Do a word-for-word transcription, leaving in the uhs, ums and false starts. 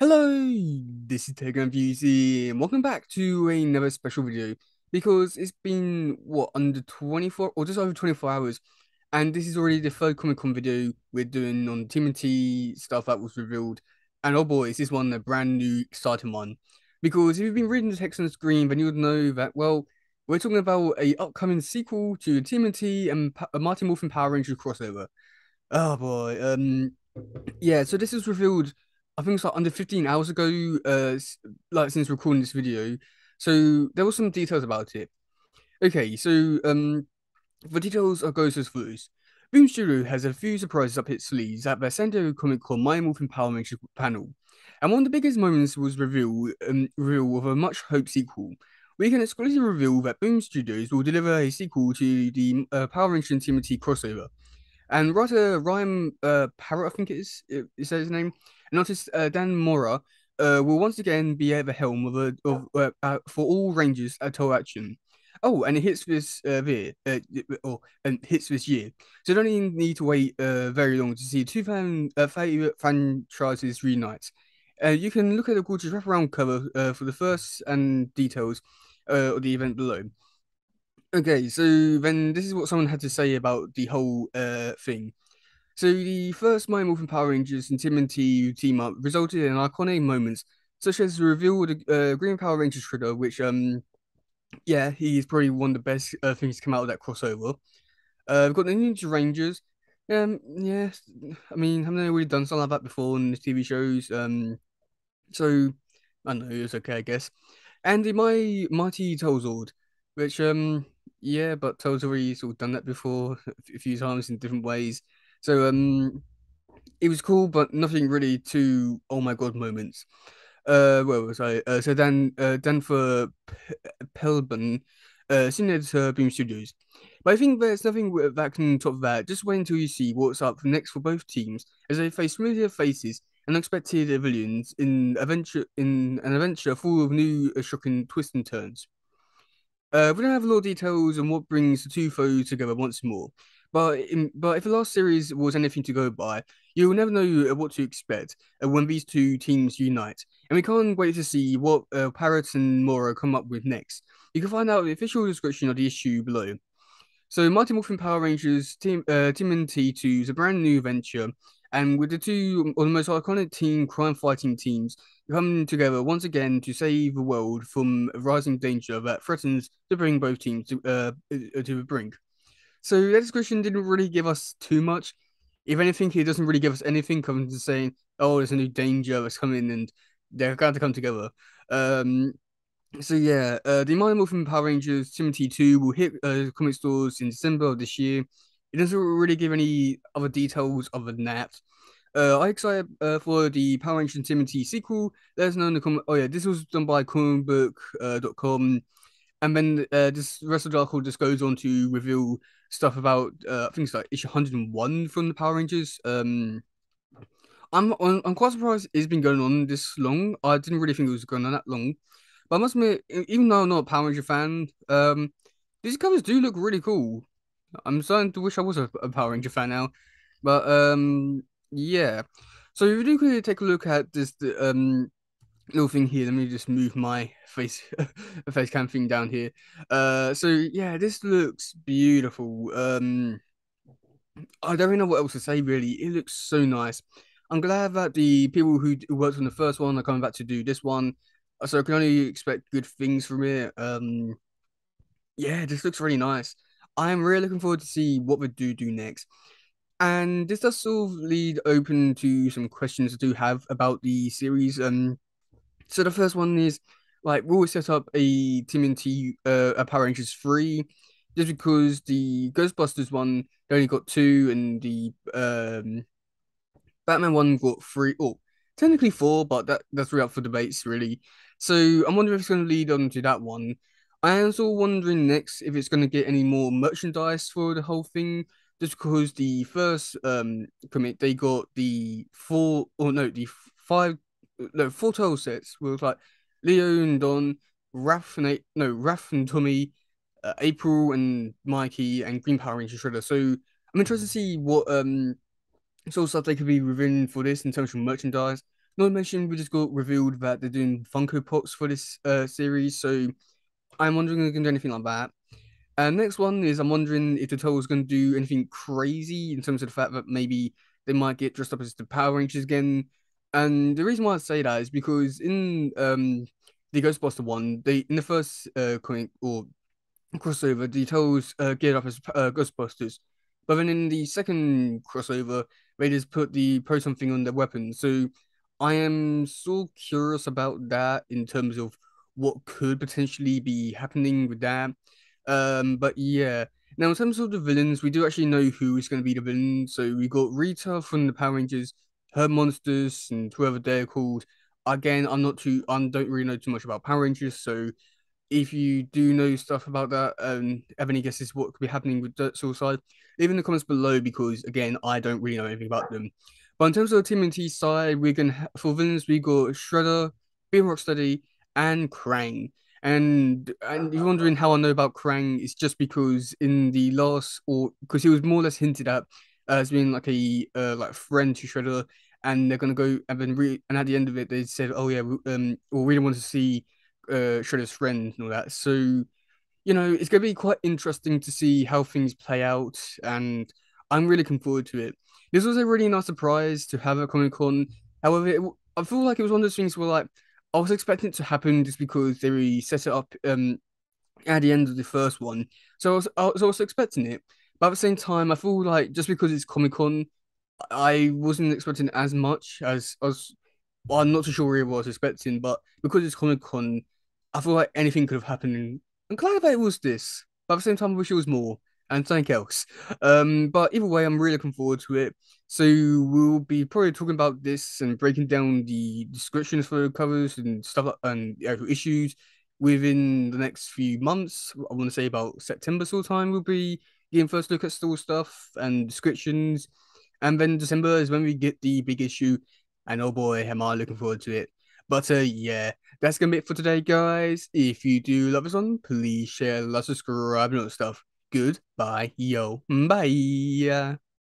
Hello, this is Teaganfusey and welcome back to another special video, because it's been, what, under twenty-four or just over twenty-four hours, and this is already the third Comic-Con video we're doing on T M N T stuff that was revealed. And oh boy, is this one a brand new exciting one, because if you've been reading the text on the screen, then you would know that, well, we're talking about a upcoming sequel to T M N T and pa Mighty Morphin Power Rangers crossover. Oh boy, um, yeah, so this is revealed, I think it's like under fifteen hours ago, uh, like since recording this video. So there were some details about it. Okay, so um, the details are goes as follows. Boom Studio has a few surprises up its sleeves at their Sendo Comic-Con Mighty Morphin Power Rangers panel, and one of the biggest moments was reveal, um, reveal of a much-hoped sequel. We can exclusively reveal that Boom Studios will deliver a sequel to the uh, Power Rangers and T M N T crossover. And writer Ryan uh, Parrott, I think it is, it, it says his name, and artist uh, Dan Mora uh, will once again be at the helm of, a, of uh, uh, for all Rangers at all action. Oh, and it hits this uh, year, uh, or and hits this year, so don't even need to wait uh, very long to see two fan uh, favorite franchises reunite. Uh, you can look at the gorgeous wraparound cover uh, for the first and details uh, of the event below. Okay, so then this is what someone had to say about the whole uh, thing. So the first Mighty Morphin Power Rangers and T M N T team up resulted in iconic moments, such as the reveal of the uh, Green Power Ranger Shredder, which, um, yeah, he's probably one of the best uh, things to come out of that crossover. Uh, we've got the Ninja Rangers. Um, yeah, I mean, haven't they really done something like that before in the T V shows? Um, so, I don't know, it's okay, I guess. And the My Mighty Tolzord, which, um... yeah, but Toad's already sort of done that before a few times in different ways. So um, it was cool, but nothing really too oh my god moments. Uh, where was I? Uh, so Dan, uh, Dafna Pleban, uh, senior editor, Boom Studios. But I think there's nothing that can top that. Just wait until you see what's up next for both teams, as they face familiar faces and unexpected villains in adventure in an adventure full of new, uh, shocking twists and turns. Uh, we don't have a lot of details on what brings the two foes together once more, but in, but if the last series was anything to go by, you will never know what to expect uh, when these two teams unite, and we can't wait to see what uh, Parrott and Mora come up with next. You can find out the official description of the issue below. So Mighty Morphin Power Rangers Team uh, T M N T two is a brand new venture, and with the two of the most iconic team crime-fighting teams coming together once again to save the world from rising danger that threatens to bring both teams to, uh, to the brink. So that description didn't really give us too much. If anything, it doesn't really give us anything other than saying, oh, there's a new danger that's coming and they're going to come together. Um, so yeah, uh, the Mighty Morphin Power Rangers T M N T two will hit uh, comic stores in December of this year. It doesn't really give any other details other than that. Uh, I'm excited uh, for the Power Rangers T M N T sequel. Let us know in the comment. Oh yeah, this was done by Chromebook dot com. Uh, and then uh, this rest of the article just goes on to reveal stuff about, uh, I think it's like issue one hundred and one from the Power Rangers. Um, I'm, I'm quite surprised it's been going on this long. I didn't really think it was going on that long. But I must admit, even though I'm not a Power Ranger fan, um, these covers do look really cool. I'm starting to wish I was a, a Power Ranger fan now, but um, yeah. So if you do quickly take a look at this um little thing here, let me just move my face face cam thing down here. Uh, so yeah, this looks beautiful. Um, I don't really know what else to say really. It looks so nice. I'm glad that the people who worked on the first one are coming back to do this one, so I can only expect good things from it. Um, yeah, this looks really nice. I'm really looking forward to see what they do do next. And this does sort of lead open to some questions I do have about the series. Um, so the first one is, like, will we set up a T M N T, uh, a Power Rangers three? Just because the Ghostbusters one, they only got two, and the um, Batman one got three, or oh, technically four, but that, that's really up for debates, really. So I'm wondering if it's going to lead on to that one. I am also wondering next if it's going to get any more merchandise for the whole thing, just because the first um comic they got the four or no the five no four total sets with like Leo and Don, Raph and A no Raph and Tommy, uh, April and Mikey, and Green Power Ranger Shredder. So I'm interested to see what um sort of stuff they could be revealing for this in terms of merchandise. Not mentioned, we just got revealed that they're doing Funko Pops for this uh, series, so I'm wondering if they're going to do anything like that. And next one is, I'm wondering if the Turtles going to do anything crazy in terms of the fact that maybe they might get dressed up as the Power Rangers again. And the reason why I say that is because in um the Ghostbuster one, they in the first uh comic or crossover, the Turtles uh, get up as uh, Ghostbusters, but then in the second crossover, they just put the put something on their weapon. So I am so curious about that in terms of what could potentially be happening with that. Um, but yeah, now in terms of the villains, we do actually know who is going to be the villain. So we got Rita from the Power Rangers, her monsters, and whoever they're called. Again, I'm not too, I don't really know too much about Power Rangers. So if you do know stuff about that, um, have any guesses what could be happening with Dirt Suicide? Leave in the comments below, because again, I don't really know anything about them. But in terms of the T M N T side, we're gonna for villains we got Shredder, Beam Rocksteady, and Krang. And and you're wondering how I know about Krang, it's just because in the last, or because he was more or less hinted at as being like a uh, like friend to Shredder, and they're gonna go and then re and at the end of it they said, oh yeah, we, um, well, we don't want to see uh, Shredder's friend and all that. So you know it's gonna be quite interesting to see how things play out, and I'm really looking forward to it. This was a really nice surprise to have at Comic-Con. However, it, I feel like it was one of those things where like, I was expecting it to happen just because they really set it up um at the end of the first one, so I was I was, I was expecting it. But at the same time, I feel like just because it's Comic-Con, I wasn't expecting as much as I was. Well, I'm not too sure really what I was expecting, but because it's Comic-Con, I feel like anything could have happened. I'm glad that it was this, but at the same time, I wish it was more and something else. Um, but either way, I'm really looking forward to it. So we'll be probably talking about this and breaking down the descriptions for the covers and stuff like, and the actual issues within the next few months. I want to say about September sort of time, we'll be getting first look at store stuff and descriptions. And then December is when we get the big issue. And oh boy, am I looking forward to it. But uh, yeah, that's going to be it for today, guys. If you do love this one, please share, like, subscribe, and all that stuff. Goodbye, yo, bye.